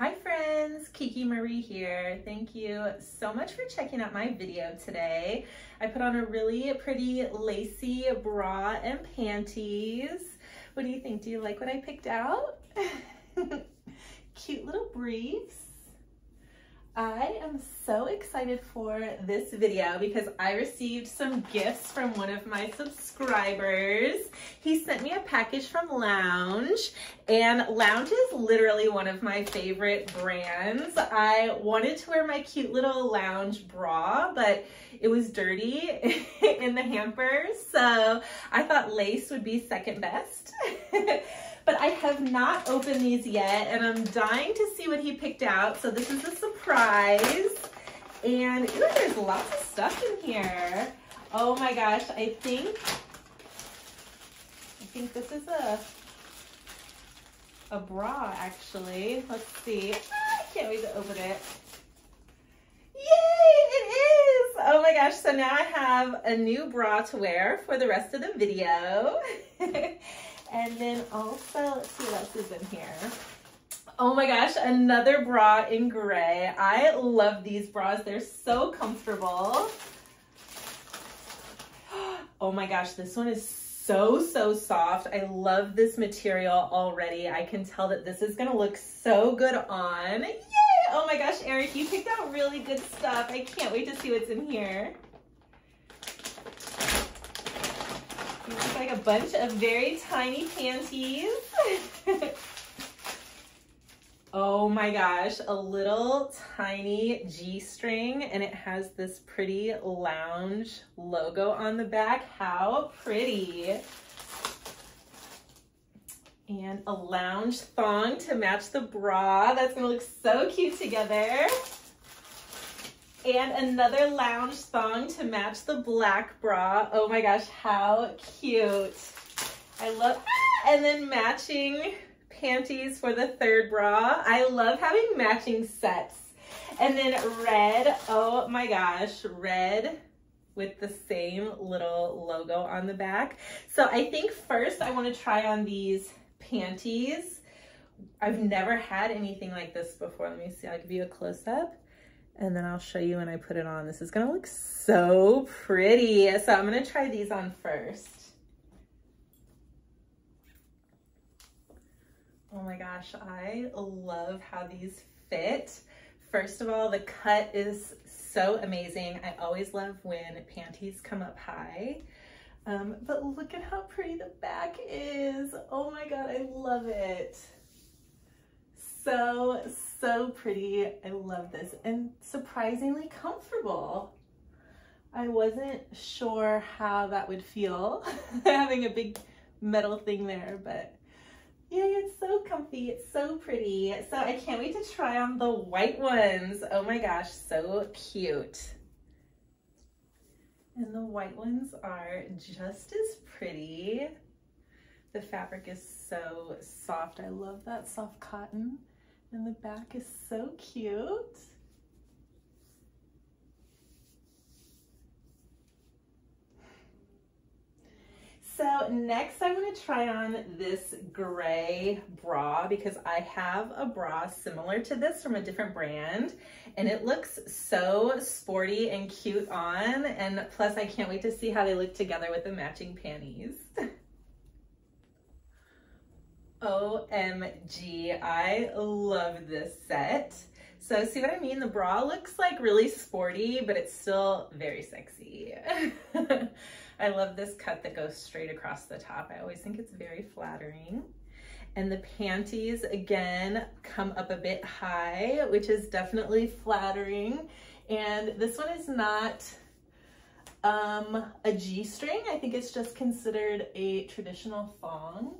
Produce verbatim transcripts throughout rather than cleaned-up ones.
Hi friends, KikiMarie here. Thank you so much for checking out my video today. I put on a really pretty lacy bra and panties. What do you think? Do you like what I picked out? Cute little briefs. I am so excited for this video because I received some gifts from one of my subscribers. He sent me a package from Lounge, and Lounge is literally one of my favorite brands. I wanted to wear my cute little Lounge bra, but it was dirty in the hamper, so I thought lace would be second best. But I have not opened these yet, and I'm dying to see what he picked out. So this is a surprise. And ooh, there's lots of stuff in here. Oh my gosh, I think, I think this is a, a bra actually. Let's see. Ah, I can't wait to open it. Yay, it is! Oh my gosh, so now I have a new bra to wear for the rest of the video. And then also, let's see what else is in here. Oh my gosh, another bra in gray. I love these bras. They're so comfortable. Oh my gosh, this one is so, so soft. I love this material already. I can tell that this is gonna look so good on. Yay! Oh my gosh, Eric, you picked out really good stuff. I can't wait to see what's in here. It's like a bunch of very tiny panties. Oh my gosh, a little tiny G-string, and it has this pretty Lounge logo on the back. How pretty. And a Lounge thong to match the bra. That's gonna look so cute together. And another Lounge thong to match the black bra. Oh my gosh, how cute. I love, ah! And then matching panties for the third bra. I love having matching sets. And then red, oh my gosh, red with the same little logo on the back. So I think first I want to try on these panties. I've never had anything like this before. Let me see, I'll give you a close-up. And then I'll show you when I put it on. This is gonna look so pretty. So I'm gonna try these on first. Oh my gosh, I love how these fit. First of all, the cut is so amazing. I always love when panties come up high. Um, but look at how pretty the back is. Oh my God, I love it. So, so pretty. I love this, and surprisingly comfortable. I wasn't sure how that would feel, having a big metal thing there, but yeah, it's so comfy, it's so pretty. So I can't wait to try on the white ones. Oh my gosh, so cute. And the white ones are just as pretty. The fabric is so soft. I love that soft cotton. And the back is so cute. So next I'm going to try on this gray bra because I have a bra similar to this from a different brand, and it looks so sporty and cute on, and plus I can't wait to see how they look together with the matching panties. O M G, I love this set. So see what I mean? The bra looks like really sporty, but it's still very sexy. I love this cut that goes straight across the top. I always think it's very flattering. And the panties, again, come up a bit high, which is definitely flattering. And this one is not um, a G-string. I think it's just considered a traditional thong.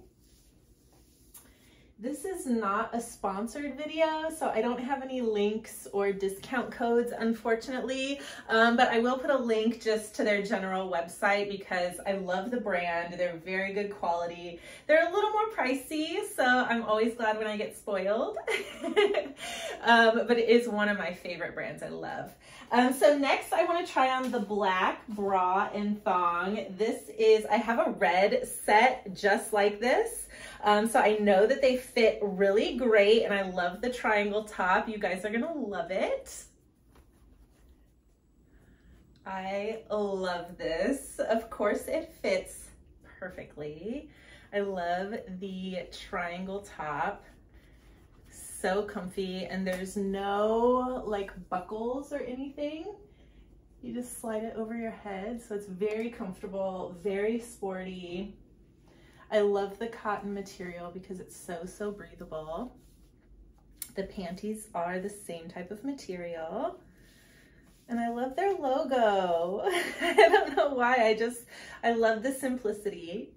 This is not a sponsored video, so I don't have any links or discount codes, unfortunately, um, but I will put a link just to their general website because I love the brand. They're very good quality. They're a little more pricey, so I'm always glad when I get spoiled, um, but it is one of my favorite brands I love. Um, so next I want to try on the black bra and thong. This is, I have a red set just like this. Um, so I know that they fit really great, and I love the triangle top. You guys are gonna love it. I love this. Of course it fits perfectly. I love the triangle top. So comfy, and there's no like buckles or anything. You just slide it over your head, so it's very comfortable, very sporty. I love the cotton material because it's so, so breathable. The panties are the same type of material. And I love their logo. I don't know why, I just, I love the simplicity.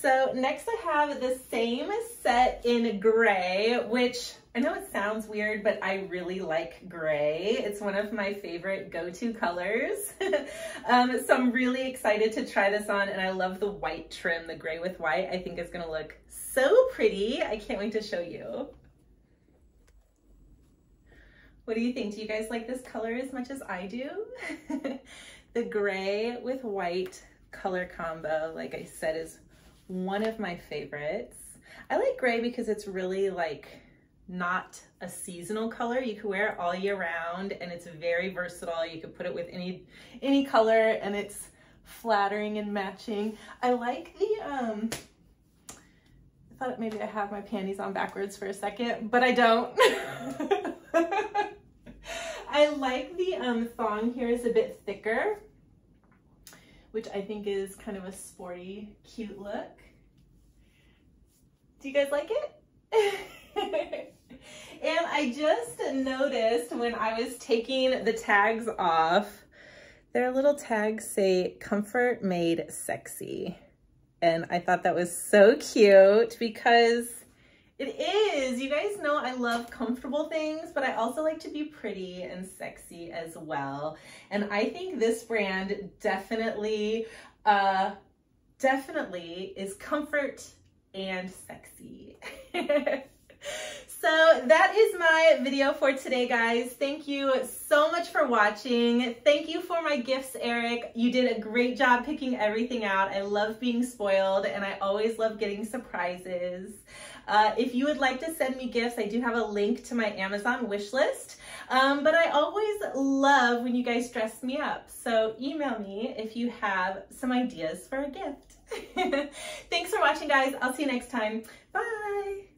So next I have the same set in gray, which I know it sounds weird, but I really like gray. It's one of my favorite go-to colors. um, so I'm really excited to try this on, and I love the white trim, the gray with white. I think it's gonna look so pretty. I can't wait to show you. What do you think? Do you guys like this color as much as I do? The gray with white color combo, like I said, is one of my favorites. I like gray because it's really like not a seasonal color. You can wear it all year round, and it's very versatile. You could put it with any any color, and it's flattering and matching. I like the um I thought maybe I have my panties on backwards for a second, but I don't. I like the um thong here is a bit thicker, which I think is kind of a sporty, cute look. Do you guys like it? And I just noticed when I was taking the tags off, their little tags say, "Comfort Made Sexy." And I thought that was so cute because it is. You guys know I love comfortable things, but I also like to be pretty and sexy as well. And I think this brand definitely, uh, definitely is comfort and sexy. So that is my video for today, guys. Thank you so much for watching. Thank you for my gifts, Eric. You did a great job picking everything out. I love being spoiled, and I always love getting surprises. Uh, if you would like to send me gifts, I do have a link to my Amazon wish list. Um, but I always love when you guys dress me up. So email me if you have some ideas for a gift. Thanks for watching, guys. I'll see you next time. Bye.